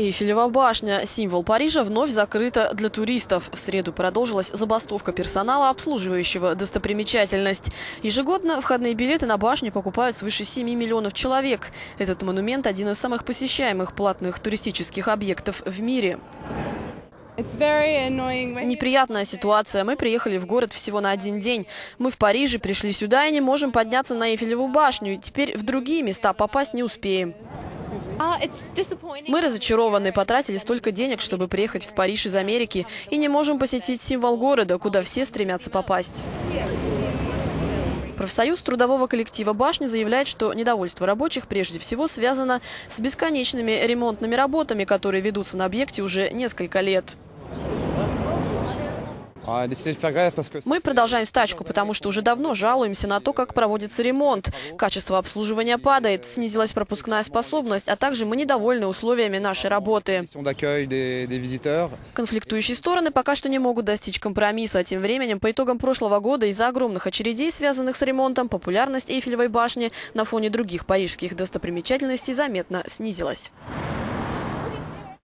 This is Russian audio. Эйфелева башня, символ Парижа, вновь закрыта для туристов. В среду продолжилась забастовка персонала, обслуживающего достопримечательность. Ежегодно входные билеты на башню покупают свыше 7 миллионов человек. Этот монумент – один из самых посещаемых платных туристических объектов в мире. Неприятная ситуация. Мы приехали в город всего на один день. Мы в Париже, пришли сюда и не можем подняться на Эйфелеву башню. Теперь в другие места попасть не успеем. Мы разочарованы, потратили столько денег, чтобы приехать в Париж из Америки, и не можем посетить символ города, куда все стремятся попасть. Профсоюз трудового коллектива башни заявляет, что недовольство рабочих прежде всего связано с бесконечными ремонтными работами, которые ведутся на объекте уже несколько лет. Мы продолжаем стачку, потому что уже давно жалуемся на то, как проводится ремонт. Качество обслуживания падает, снизилась пропускная способность, а также мы недовольны условиями нашей работы. Конфликтующие стороны пока что не могут достичь компромисса. Тем временем, по итогам прошлого года, из-за огромных очередей, связанных с ремонтом, популярность Эйфелевой башни на фоне других парижских достопримечательностей заметно снизилась.